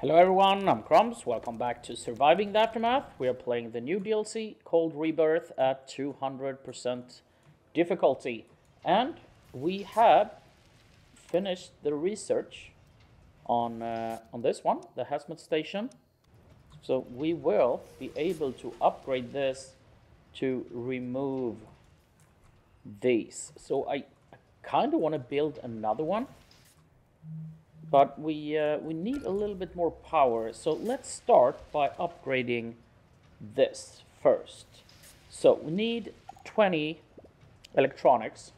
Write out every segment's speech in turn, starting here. Hello everyone, I'm Crumbs, welcome back to Surviving the Aftermath. We are playing the new DLC called Rebirth at 200% difficulty. And we have finished the research on this one, the Hazmat Station. So we will be able to upgrade this to remove these. So I kind of want to build another one. But we need a little bit more power, so let's start by upgrading this first. So we need 20 electronics.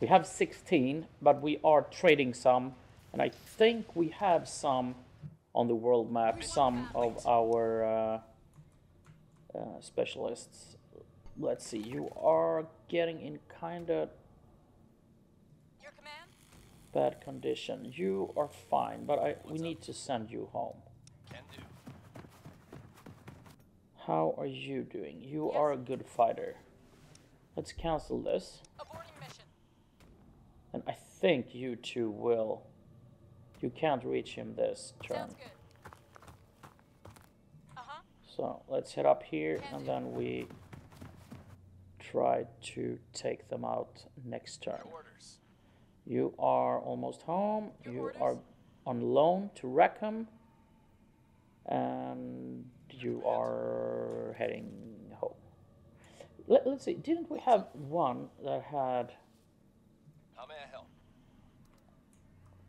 We have 16, but we are trading some, and I think we have some on the world map, some of our specialists. Let's see, you are getting in kind of bad condition. You are fine, but we need to send you home. Can do. How are you doing? You are a good fighter. Let's cancel this. Aborting mission. And I think you two will. You can't reach him this turn. Sounds good. So let's head up here and then we try to take them out next turn. You are almost home. You are on loan to Rackham. And you are heading home. Let's see. Didn't we have one that had... How may I help?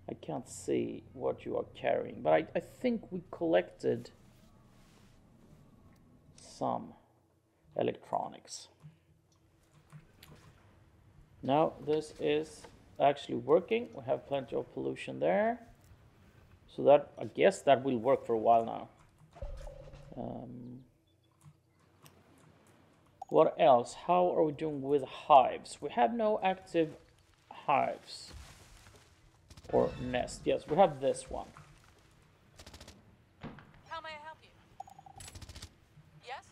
I can't see what you are carrying. But I think we collected some electronics. Now this is... actually working. We have plenty of pollution there, so that I guess that will work for a while now. What else? How are we doing with hives? We have no active hives or nest. Yes, we have this one. How may I help you? Yes?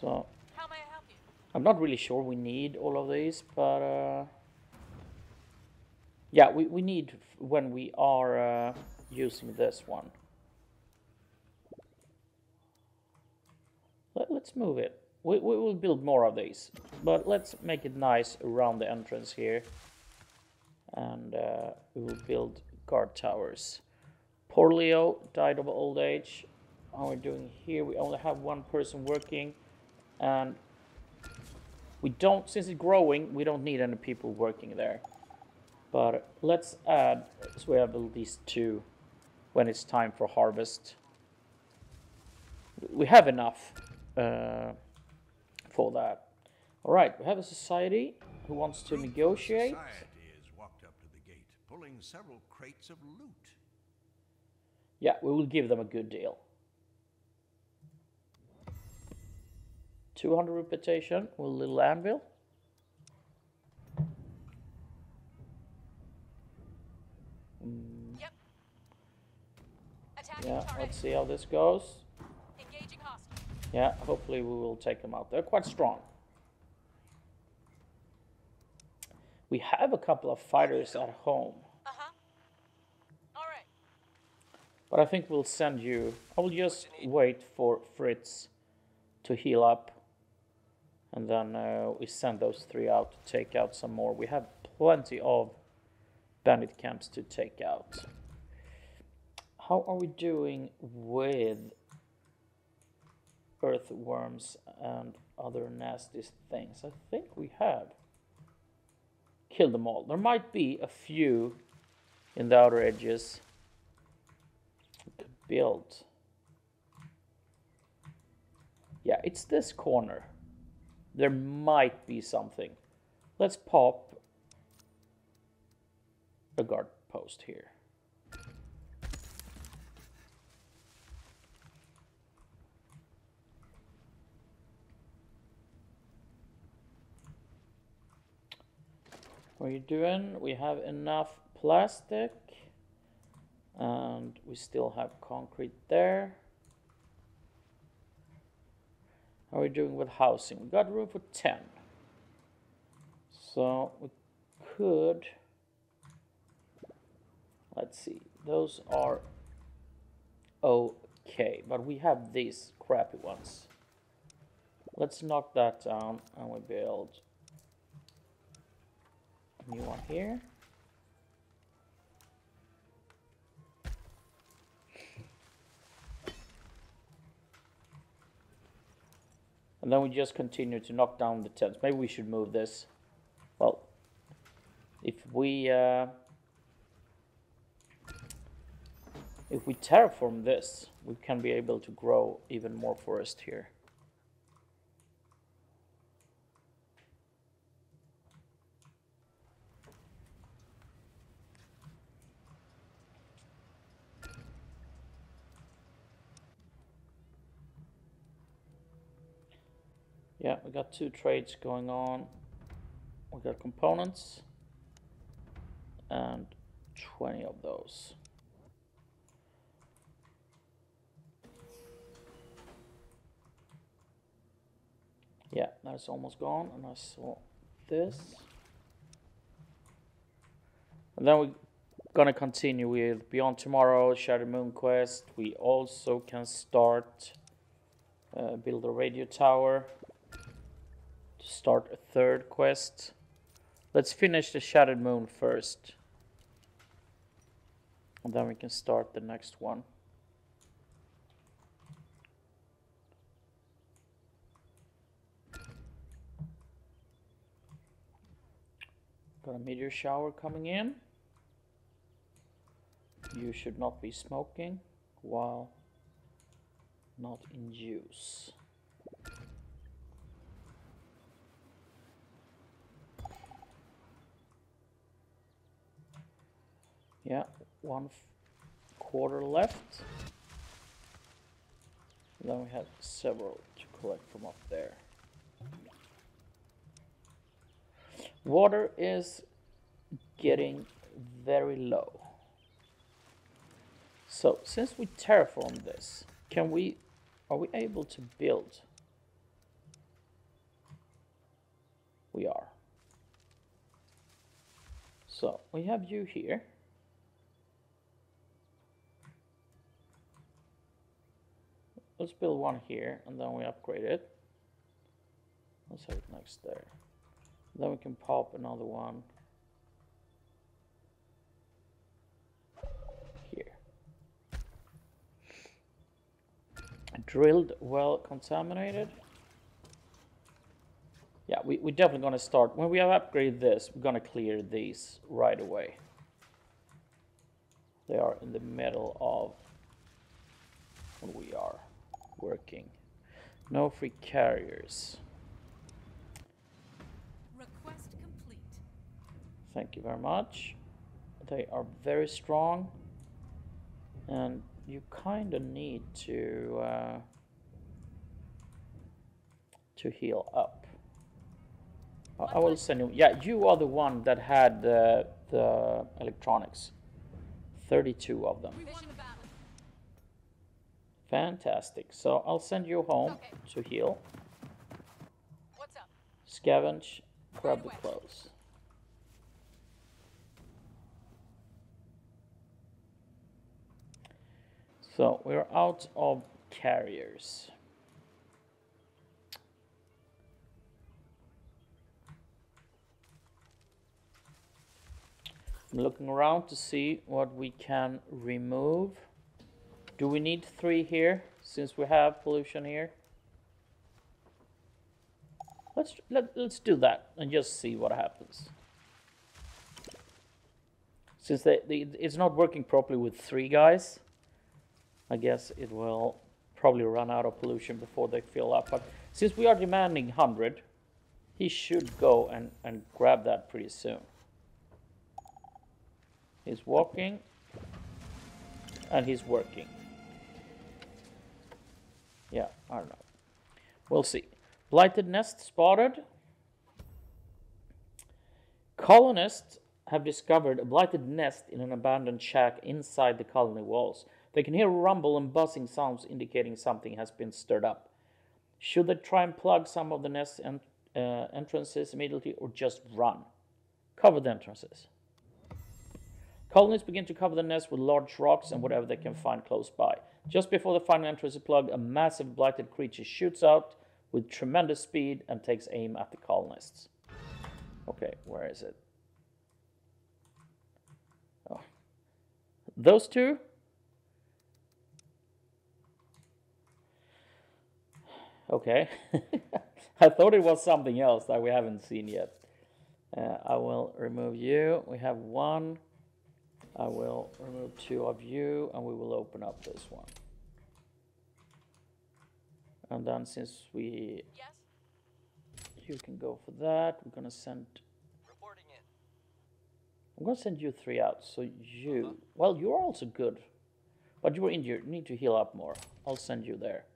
So, how may I help you? I'm not really sure we need all of these, but yeah, we need when we are using this one. Let's move it. We will build more of these, but let's make it nice around the entrance here. And we will build guard towers. Poor Leo died of old age. How are we doing here? We only have one person working. And we don't, since it's growing, we don't need any people working there. But let's add, so we have at least two when it's time for harvest. We have enough for that. All right, we have a society who wants to negotiate. Society has walked up to the gate, pulling several crates of loot. Yeah, we will give them a good deal. 200 reputation with a little anvil. Yep. Yeah, target. Let's see how this goes. Engaging hostile. Yeah, hopefully we will take them out. They're quite strong. We have a couple of fighters at home. All right. But I think we'll send you. I will just wait for Fritz to heal up. And then we send those three out to take out some more. We have plenty of bandit camps to take out. How are we doing with earthworms and other nasty things? I think we have killed them all. There might be a few in the outer edges we could build. Yeah, it's this corner. There might be something. Let's pop a guard post here. What are you doing? We have enough plastic. And we still have concrete there. How are we doing with housing? We got room for 10. So we could, let's see, those are okay, but we have these crappy ones. Let's knock that down and we build a new one here. And then we just continue to knock down the tents. Maybe we should move this. Well, if we terraform this, we can be able to grow even more forest here. Yeah, we got two trades going on. We got components and 20 of those. Yeah, that's almost gone. And I saw this. And then we're gonna continue with Beyond Tomorrow, Shattered Moon Quest. We also can start build a radio tower. Start a third quest. Let's finish the Shattered Moon first, and then we can start the next one. Got a meteor shower coming in. You should not be smoking while not in use. Yeah, one quarter left. And then we have several to collect from up there. Water is getting very low. So since we terraformed this, are we able to build? We are. So we have you here. Let's build one here, and then we upgrade it. Let's have it next there. Then we can pop another one here. Drilled, well contaminated. Yeah, we're definitely going to start. When we have upgraded this, we're going to clear these right away. They are in the middle of what we are working. No free carriers. Request complete. Thank you very much. They are very strong, and you kind of need to heal up. I will send you. Yeah, you are the one that had the electronics. 32 of them. Fantastic. So I'll send you home to heal. What's up? Scavenge, grab the clothes. So we're out of carriers. I'm looking around to see what we can remove. Do we need 3 here, since we have pollution here? Let's do that and just see what happens. Since it's not working properly with 3 guys, I guess it will probably run out of pollution before they fill up. But since we are demanding 100, he should go and grab that pretty soon. He's walking and he's working. Yeah, I don't know. We'll see. Blighted nest spotted. Colonists have discovered a blighted nest in an abandoned shack inside the colony walls. They can hear rumble and buzzing sounds indicating something has been stirred up. Should they try and plug some of the nests entrances immediately or just run. Cover the entrances. Colonies begin to cover the nest with large rocks and whatever they can find close by. Just before the final entrance is plugged, a massive blighted creature shoots out with tremendous speed and takes aim at the colonists. Okay, where is it? Oh. Those two? Okay. I thought it was something else that we haven't seen yet. I will remove you. We have one. I will remove two of you, and we will open up this one. And then since we... Yes. You can go for that. We're going to send... Reporting in. I'm going to send you three out. So you... Uh-huh. Well, you're also good. But you were injured. You need to heal up more. I'll send you there.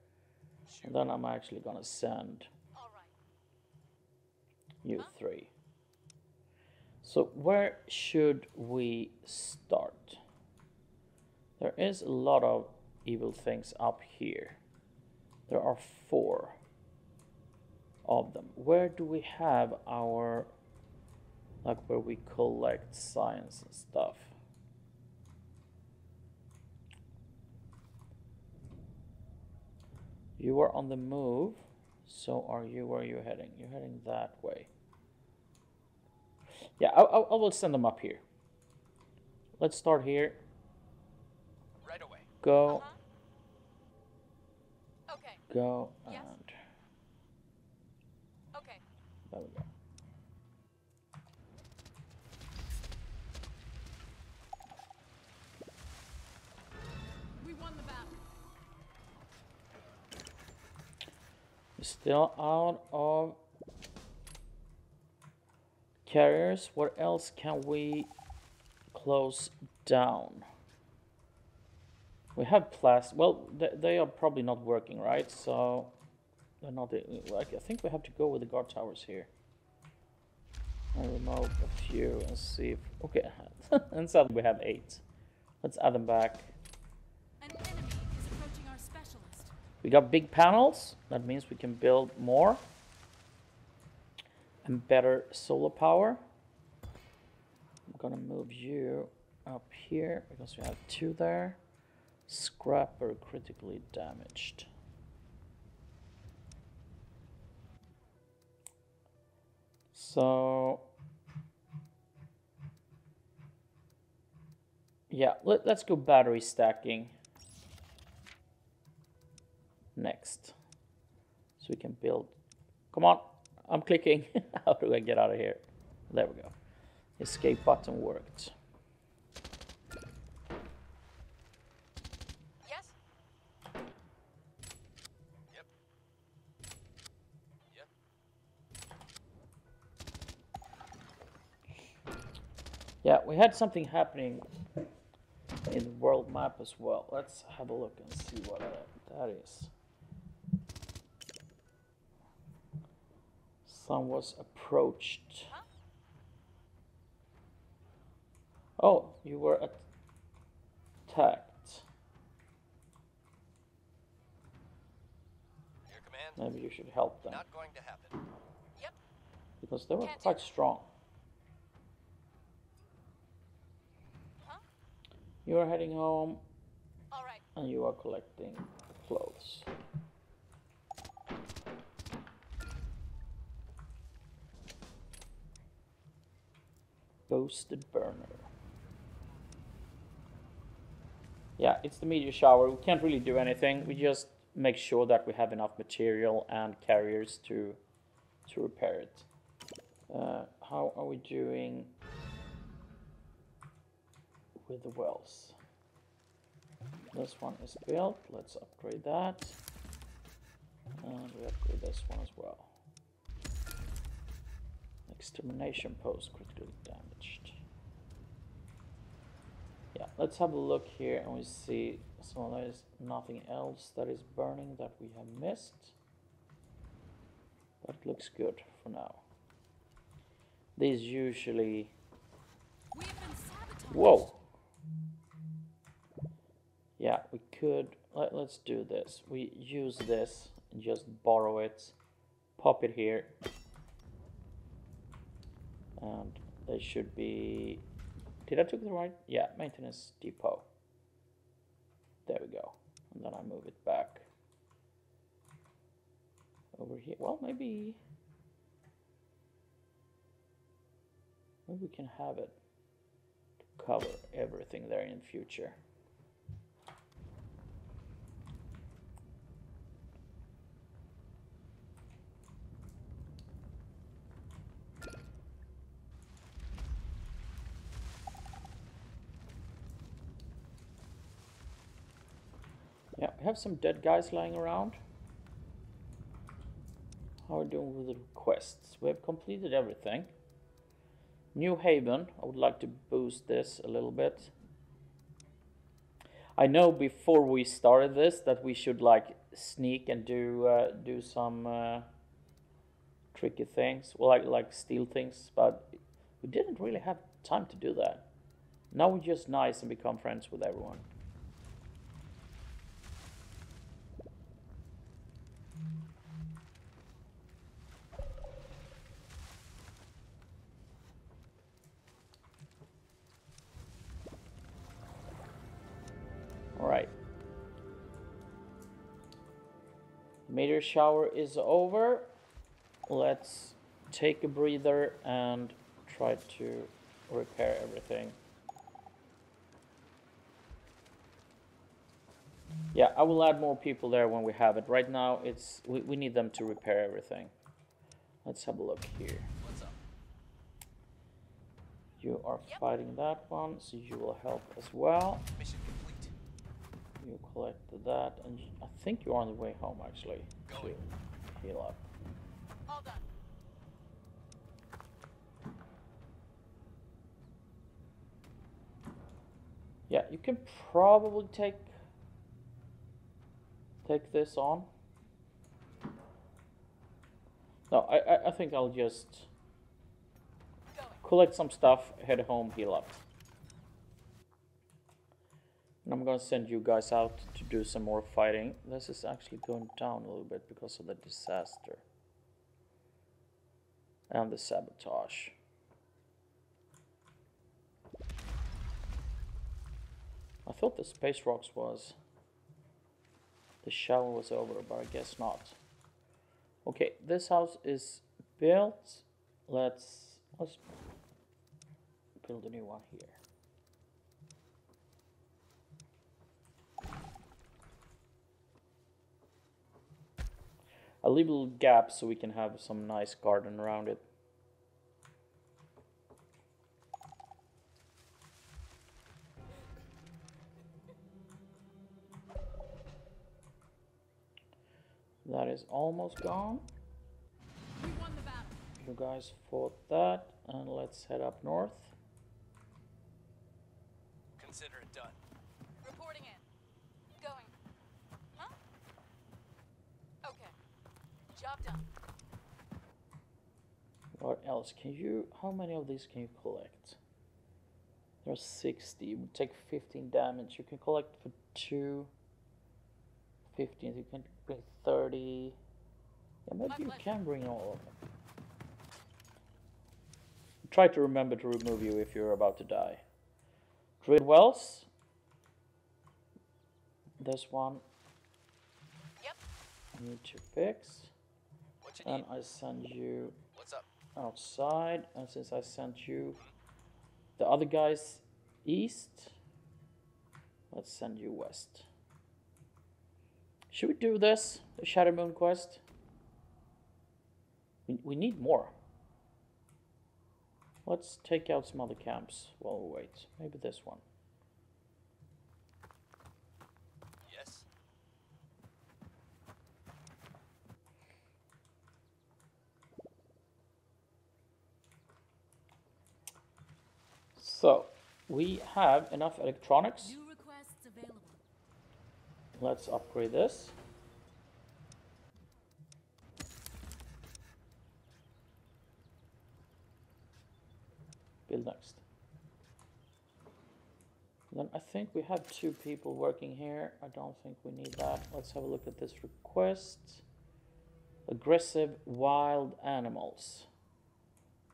Sure. And then I'm actually going to send... All right. You three. So where should we start? There is a lot of evil things up here. There are four of them. Where do we have our, like where we collect science and stuff? You are on the move, so are you. Where are you heading? You're heading that way. Yeah, I will send them up here. Let's start here. Right away. Go. Uh-huh. Okay. Go and... Yes. Okay. There we go. We won the battle. We're still out of... carriers. What else can we close down? We have plastic. Well, they are probably not working, right? So they're not. I think we have to go with the guard towers here. I'll remove a few and see if. Okay, and suddenly we have 8. Let's add them back. An enemy is approaching our specialist. We got big panels. That means we can build more. Better solar power. I'm gonna move you up here because we have 2 there. Scrapper critically damaged. So yeah, let's go battery stacking next. So we can build. Come on. I'm clicking. How do I get out of here? There we go. Escape button worked. Yes. Yep. Yep. Yeah, we had something happening in the world map as well. Let's have a look and see what that is. Someone was approached. Huh? Oh, you were attacked. Your command. Maybe you should help them. Not going to happen. Yep. Because they were quite strong. Huh? You are heading home. All right. And you are collecting clothes. Boosted burner. Yeah, it's the meteor shower. We can't really do anything. We just make sure that we have enough material and carriers to repair it. How are we doing with the wells? This one is built. Let's upgrade that. And we upgrade this one as well. Extermination post critically damaged. Yeah, let's have a look here and we see so there is nothing else that is burning that we have missed. That looks good for now. These usually... Whoa! Yeah, we could... Let's do this. We use this and just borrow it. Pop it here. and they should be, did I took the right, yeah, maintenance depot, there we go, and then I move it back over here. Well, maybe we can have it to cover everything there in the future. Yeah, we have some dead guys lying around. How are we doing with the requests? We have completed everything. New Haven, I would like to boost this a little bit. I know before we started this that we should like sneak and do some tricky things, well, like steal things, but we didn't really have time to do that. Now we're just nice and become friends with everyone. Meteor shower is over. Let's take a breather and try to repair everything. Yeah, I will add more people there when we have it. Right now, it's we need them to repair everything. Let's have a look here. What's up? You are fighting that one, so you will help as well. Mission complete. You collected that, and I think you're on the way home actually. Going. To heal up. All done. Yeah, you can probably take this on. No, I think I'll just collect some stuff, head home, heal up. I'm gonna send you guys out to do some more fighting. This is actually going down a little bit because of the disaster and the sabotage. I thought the space rocks was the shower was over, but I guess not. Okay, this house is built. Let's build a new one here. I'll leave a little gap so we can have some nice garden around it. That is almost gone. We won the battle. You guys fought that, and let's head up north. Consider it done. Reporting in. Job done. What else can you, how many of these can you collect? There are 60, you take 15 damage, you can collect for 2, 15, you can bring 30, yeah, maybe you can bring all of them. Try to remember to remove you if you're about to die. Drill wells, there's one I need to fix. And I send you outside, and since I sent you the other guys east, let's send you west. Should we do this, the Shattered Moon quest? We need more. Let's take out some other camps while we wait. Maybe this one. So, we have enough electronics. New requests available. Let's upgrade this. Build next. Then I think we have 2 people working here. I don't think we need that. Let's have a look at this request. Aggressive wild animals.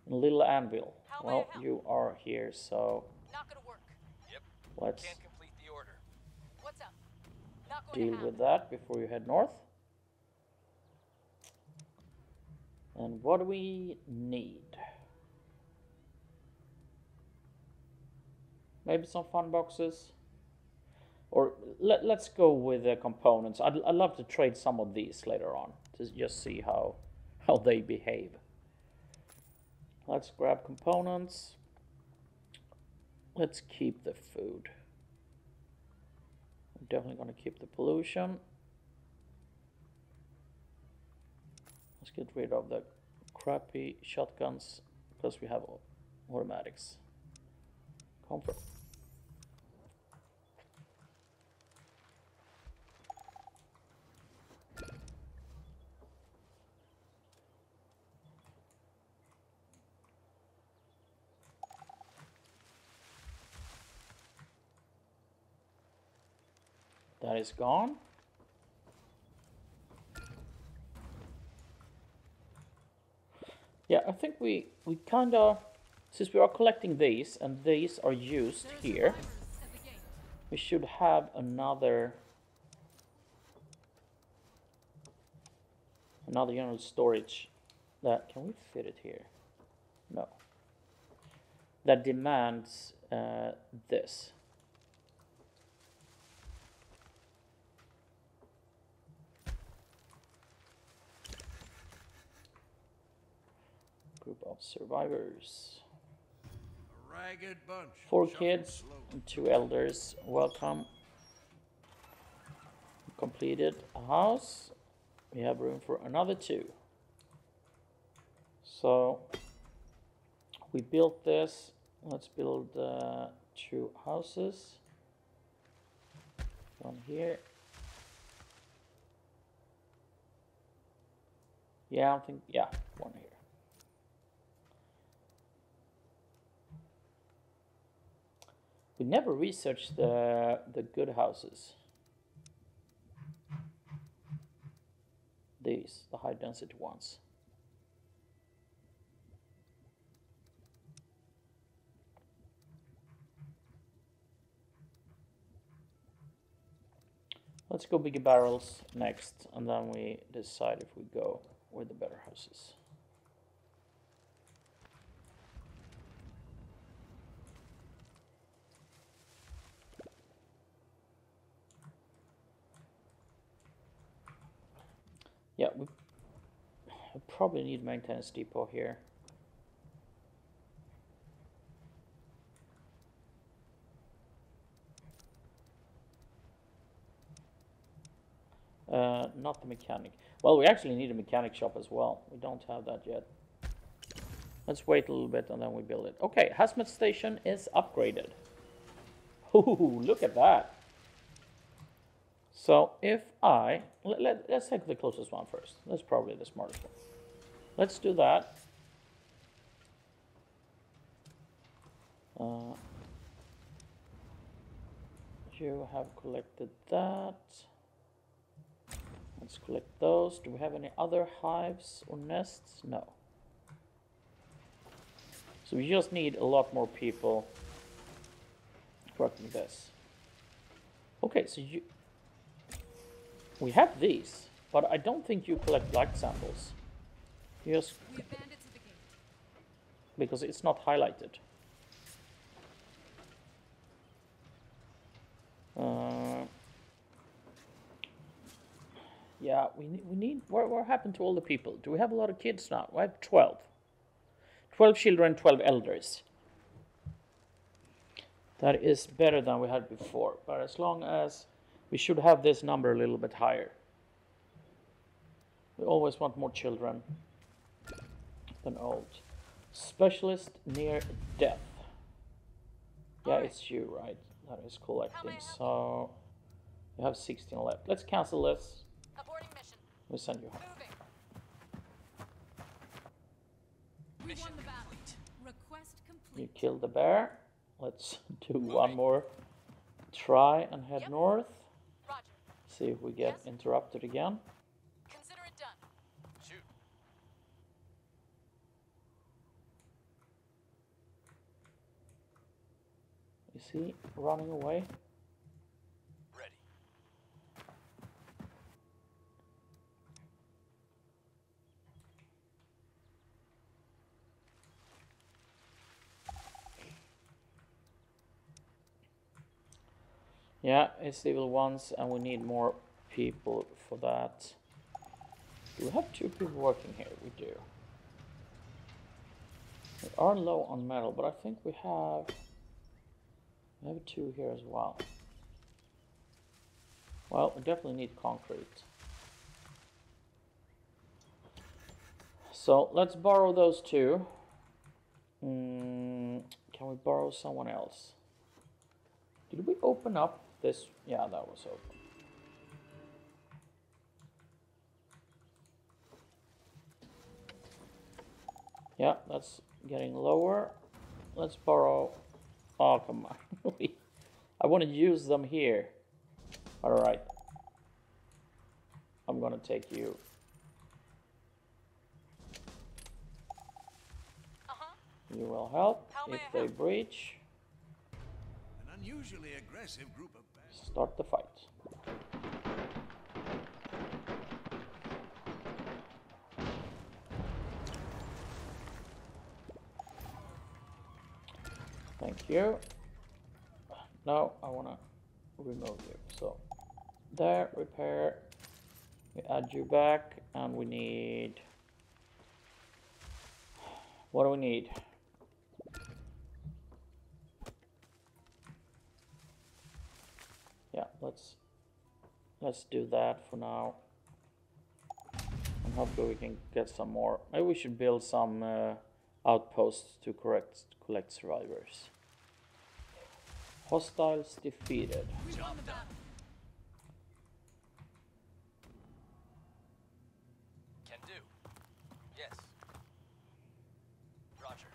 Little anvil. Well, you are here, so not gonna work. Yep. Let's can't complete the order. What's up? Not going deal to with that before you head north. And what do we need? Maybe some fun boxes? Or let's go with the components. I'd love to trade some of these later on to just see how they behave. Let's grab components. Let's keep the food. I'm definitely going to keep the pollution. Let's get rid of the crappy shotguns because we have automatics. Comfort. That is gone. Yeah, I think we kind of, since we are collecting these and these are used here, we should have another general storage that, can we fit it here? No. That demands this. Group of survivors. A ragged bunch. 4 kids and 2 elders. Welcome. Completed a house. We have room for another 2. So we built this. Let's build 2 houses. One here. Yeah, I think, yeah, one here. We never researched the good houses. These, the high density ones. Let's go bigger barrels next, and then we decide if we go with the better houses. Yeah, we probably need maintenance depot here. Not the mechanic. Well, we actually need a mechanic shop as well. We don't have that yet. Let's wait a little bit and then we build it. Okay, Hazmat Station is upgraded. Ooh, look at that. So if I, let's take the closest one first. That's probably the smartest one. Let's do that. You have collected that. Let's collect those. Do we have any other hives or nests? No. So we just need a lot more people working this. Okay, so you... We have these, but I don't think you collect light samples. Yes, because it's not highlighted. Yeah, we need. What happened to all the people? Do we have a lot of kids now? We have 12. 12 children, 12 elders. That is better than we had before. But as long as we should have this number a little bit higher. We always want more children than old. Specialist near death. Yeah, it's you, right? That is collecting. So you have 16 left. Let's cancel this. We'll send you home. You killed the bear. Let's do one more try and head north. See if we get interrupted again. Consider it done. Shoot. is he running away? Ready. Yeah, it's level ones, and we need more people for that. Do we have 2 people working here? We do. We are low on metal, but I think we have maybe 2 here as well. Well, we definitely need concrete. So let's borrow those 2. Can we borrow someone else? Did we open up this? Yeah, that was open. Yeah, that's getting lower. Let's borrow. Oh, come on. I want to use them here. Alright. I'm gonna take you. You will help if they breach. An unusually aggressive group of bandits. Start the fight. Thank you. Now I want to remove you. So there, repair. We add you back, and we need. What do we need? Yeah, let's do that for now. And hopefully we can get some more. Maybe we should build some outposts to collect survivors. Hostiles defeated. Can do. Yes. Roger.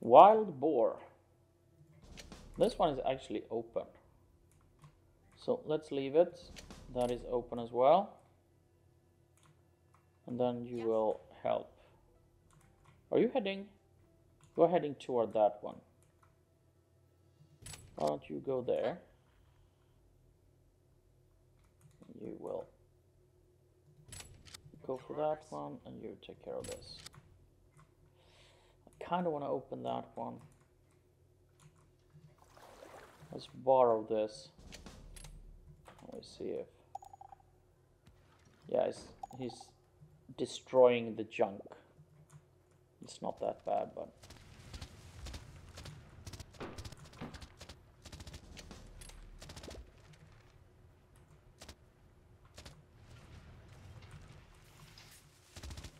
Wild boar. This one is actually open. So let's leave it. That is open as well. And then you will help. Are you heading? You're heading toward that one. Why don't you go there? You will go for that one, and you take care of this. I kind of want to open that one. Let's borrow this. Let's see if... Yeah, he's destroying the junk. It's not that bad, but...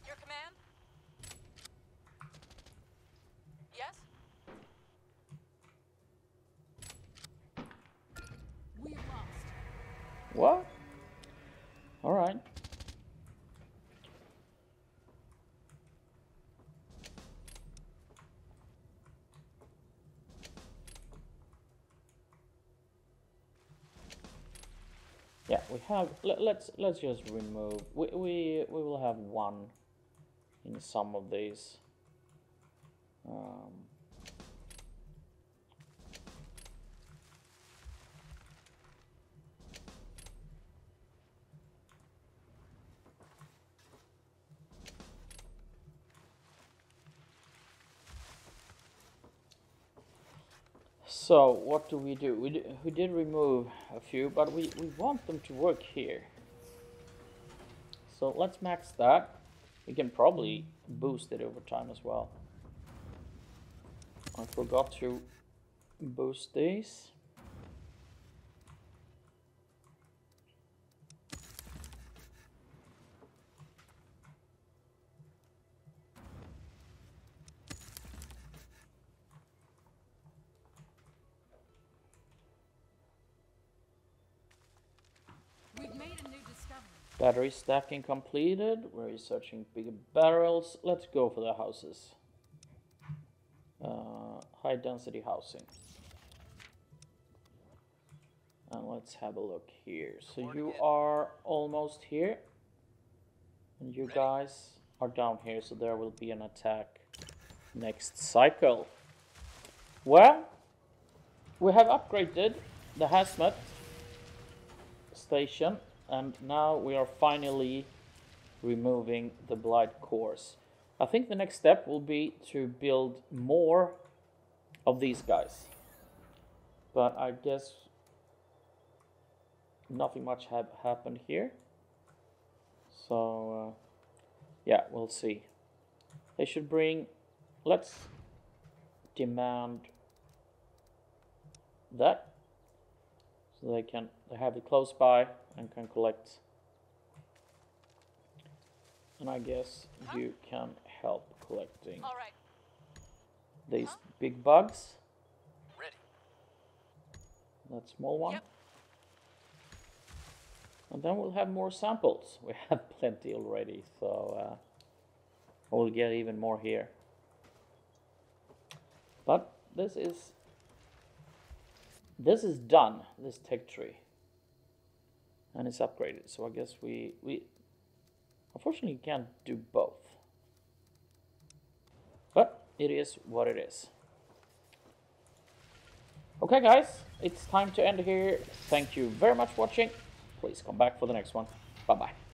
Your command? Yes? What? All right. Yeah, we have. Let's just remove. We will have one in some of these. So what do? We did remove a few, but we want them to work here. So let's max that. We can probably boost it over time as well. I forgot to boost these. Battery stacking completed. We're researching bigger barrels. Let's go for the houses. High density housing. And let's have a look here. So you are almost here. And you guys are down here, so there will be an attack next cycle. Well, we have upgraded the Hazmat Station, and now we are finally removing the Blight cores. I think the next step will be to build more of these guys. But I guess nothing much have happened here. So, yeah, we'll see. They should bring... Let's demand that. So they can have it close by and can collect. And I guess you can help collecting these big bugs. That small one. Yep. And then we'll have more samples. We have plenty already, so we'll get even more here. But this is done, this tech tree. And it's upgraded, so I guess we unfortunately can't do both. But it is what it is. Okay guys, it's time to end here. Thank you very much for watching. Please come back for the next one. Bye-bye.